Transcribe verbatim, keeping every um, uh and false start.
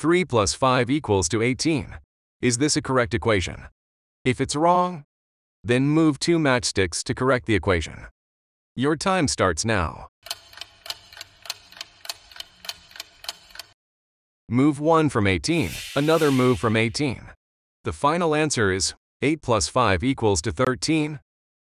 three plus five equals to eighteen. Is this a correct equation? If it's wrong, then move two matchsticks to correct the equation. Your time starts now. Move one from eighteen, another move from eighteen. The final answer is eight plus five equals to thirteen,